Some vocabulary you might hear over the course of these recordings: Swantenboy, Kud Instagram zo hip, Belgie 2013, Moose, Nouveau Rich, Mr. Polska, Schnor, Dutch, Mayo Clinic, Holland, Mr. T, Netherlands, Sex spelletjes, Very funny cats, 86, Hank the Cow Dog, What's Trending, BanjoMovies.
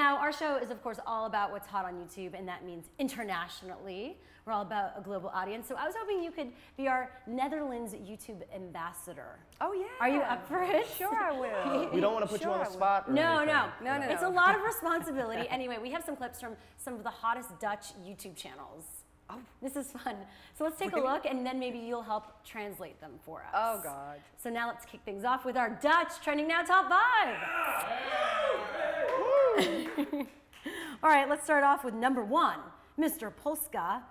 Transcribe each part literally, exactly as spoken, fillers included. Now, our show is, of course, all about what's hot on YouTube, and that means internationally. We're all about a global audience. So I was hoping you could be our Netherlands YouTube ambassador. Oh, yeah. Are you up for it? Sure, I will. We don't want to put sure you on the spot or no, no, no, no, no. It's a lot of responsibility. Anyway, we have some clips from some of the hottest Dutch YouTube channels. Oh, this is fun. So let's take really? a look, and then maybe you'll help translate them for us. Oh, God. So now let's kick things off with our Dutch Trending Now Top Five. All right, let's start off with number one. Mister Polska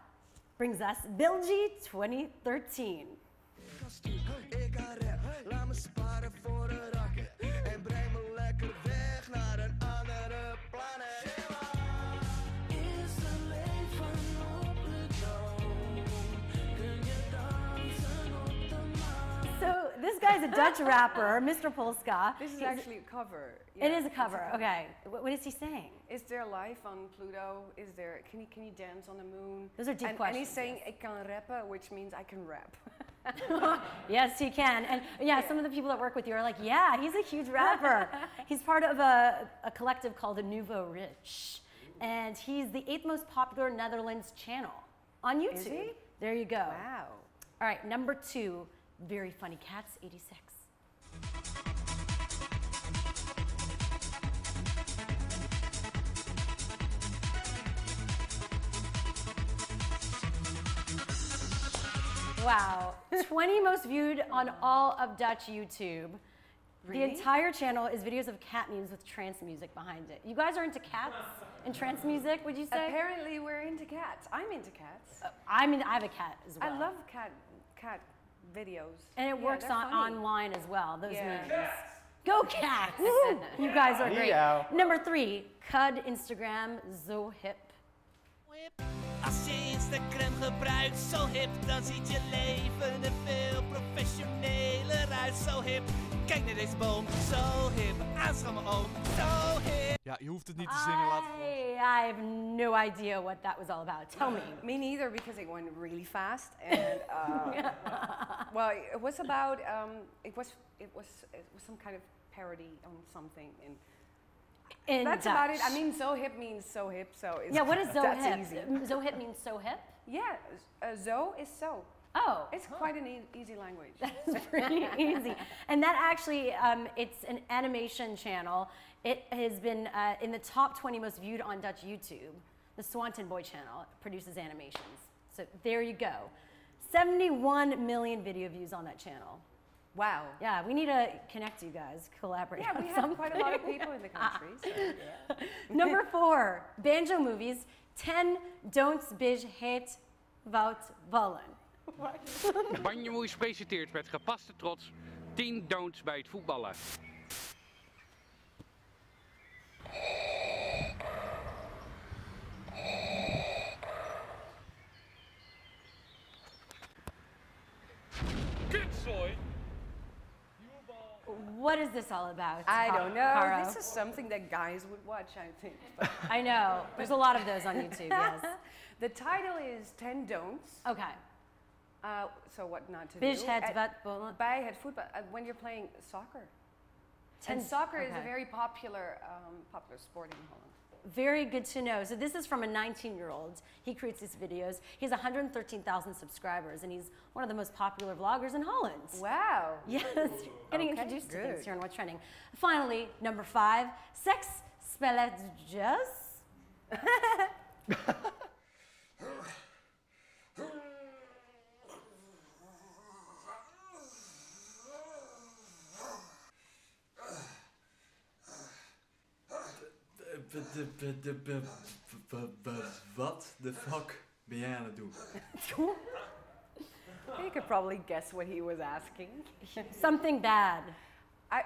brings us Belgie twenty thirteen. This guy's a Dutch rapper, Mister Polska. This is He's actually a cover. Yeah, it is a cover. A cover. Okay. What, what is he saying? Is there life on Pluto? Is there? Can you can you dance on the moon? Those are deep and, questions. And he's saying, "I can rappen," which means I can rap. Yes, he can. And yeah, some of the people that work with you are like, "Yeah, he's a huge rapper." He's part of a, a collective called the Nouveau Rich, and he's the eighth most popular Netherlands channel on YouTube. Is he? There you go. Wow. All right, number two. Very Funny Cats, eighty-six. Wow, twenty most viewed on all of Dutch YouTube. Really? The entire channel is videos of cat memes with trance music behind it. You guys are into cats and trance music, would you say? Apparently we're into cats. I'm into cats. Uh, I'm in, I have a cat as well. I love cat, cat. videos. And it yeah, works on funny. online as well, those yeah. memes. Cats. Go Cats! You guys are great. Yeah. Number three, Kud Instagram zo hip. Als je Instagram gebruikt, zo hip, dan ziet je leven er veel professioneler uit. Zo hip, kijk naar deze boom, zo hip, aanschouw mijn oom, zo hip. Ja, je hoeft het niet te zingen, laat het gewoon. I have no idea what that was all about. Tell me. Me neither, because it went really fast, and um, well, it was about um, it was it was it was some kind of parody on something, and In that's Dutch. about it. I mean, zo hip means so hip, so it's yeah. What is zo that's hip? Easy. Zo hip means so hip. Yeah, uh, zo is so. Oh, it's huh. quite an e easy language. That's pretty easy. And that actually, um, it's an animation channel. It has been uh, in the top twenty most viewed on Dutch YouTube. The Swantenboy channel produces animations. So there you go. seventy-one million video views on that channel. Wow. Yeah, we need to connect you guys, collaborate. Yeah, we have something. quite a lot of people in the country. So yeah. Number four, BanjoMovies, ten Don'ts Bij Het Woud Ballen. BanjoMovies presenteert met gepaste trots tien don'ts bij het voetballen. What is this all about? I don't know. Caro? This is something that guys would watch, I think. I know. There's a lot of those on YouTube, yes. The title is ten Don'ts. Okay. Uh, so what not to Bij do. Het voetbal. Bij het voetbal. When you're playing soccer. ten, and soccer okay. is a very popular, um, popular sport in Holland. Very good to know. So this is from a nineteen-year-old. He creates these videos. He has one hundred thirteen thousand subscribers, and he's one of the most popular vloggers in Holland. Wow. Yes. Getting okay, introduced good. to things here on What's Trending. Finally, number five, Sex Spelletjes. What the fuck ben jij aan het doen? You could probably guess what he was asking. Something bad. I,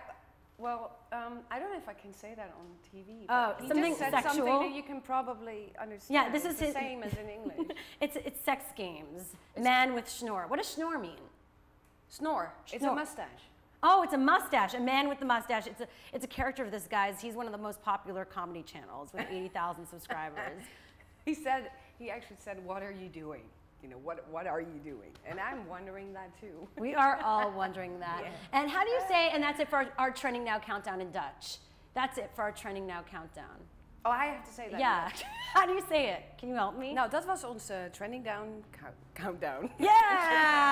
well, um, I don't know if I can say that on T V. Oh, he something just said sexual. Something that you can probably understand. Yeah, this it's is the same as in English. It's it's sex games. Man with snore. What does snore mean? Snore. It's a mustache. Oh, it's a mustache, a man with the mustache. It's a, it's a character of this guy's. He's one of the most popular comedy channels with eighty thousand subscribers. He said, he actually said, what are you doing? You know, what, what are you doing? And I'm wondering that too. We are all wondering that. Yeah. And how do you say, and that's it for our, our Trending Now Countdown in Dutch. That's it for our Trending Now Countdown. Oh, I have to say that. Yeah. How do you say it? Can you help me? Nou, dat was onze Trending Down countdown. Yeah!